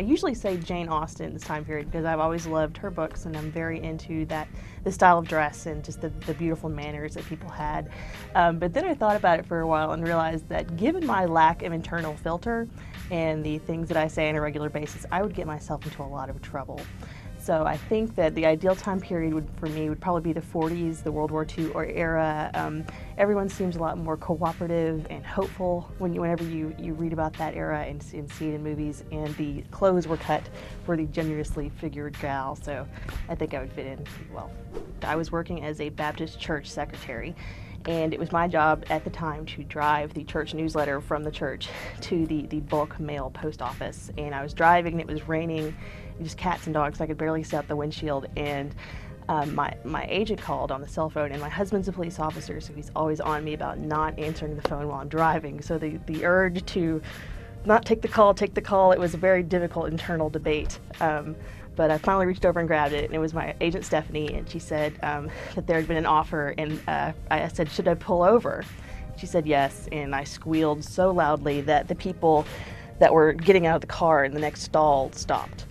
I usually say Jane Austen in this time period because I've always loved her books, and I'm very into that, the style of dress and just the beautiful manners that people had. But then I thought about it for a while and realized that given my lack of internal filter and the things that I say on a regular basis, I would get myself into a lot of trouble. So I think that the ideal time period for me would probably be the 40s, the World War II era. Everyone seems a lot more cooperative and hopeful whenever you read about that era and see it in movies. And the clothes were cut for the generously figured gal, so I think I would fit in pretty well. I was working as a Baptist church secretary, and it was my job at the time to drive the church newsletter from the church to the bulk mail post office. And I was driving, it was raining, just cats and dogs, so I could barely see out the windshield, and my agent called on the cell phone, and my husband's a police officer, so he's always on me about not answering the phone while I'm driving. So the urge to not take the call, it was a very difficult internal debate. But I finally reached over and grabbed it, and it was my agent Stephanie, and she said that there had been an offer, and I said, should I pull over? She said yes, and I squealed so loudly that the people that were getting out of the car in the next stall stopped.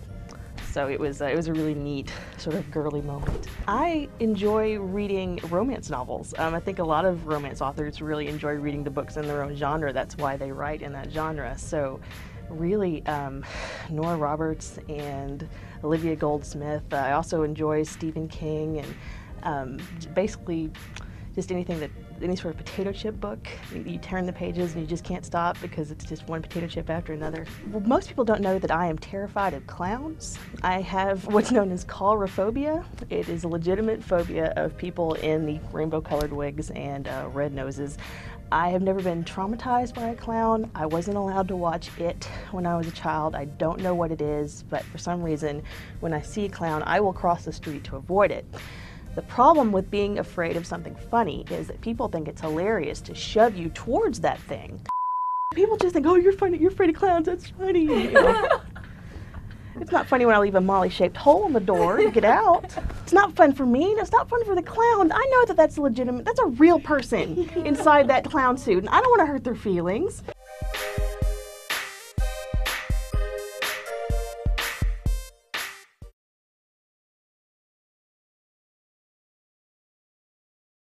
So it was a really neat sort of girly moment. I enjoy reading romance novels. I think a lot of romance authors really enjoy reading the books in their own genre. That's why they write in that genre. So really, Nora Roberts and Olivia Goldsmith. I also enjoy Stephen King and basically just anything that, any sort of potato chip book. You turn the pages and you just can't stop because it's just one potato chip after another. Well, most people don't know that I am terrified of clowns. I have what's known as coulrophobia. It is a legitimate phobia of people in the rainbow-colored wigs and red noses. I have never been traumatized by a clown. I wasn't allowed to watch It when I was a child. I don't know what it is, but for some reason, when I see a clown, I will cross the street to avoid it. The problem with being afraid of something funny is that people think it's hilarious to shove you towards that thing. People just think, oh, you're funny, you're afraid of clowns, that's funny. You know? It's not funny when I leave a molly-shaped hole in the door to get out. It's not fun for me, and it's not fun for the clown. I know that that's legitimate, that's a real person inside that clown suit, and I don't want to hurt their feelings.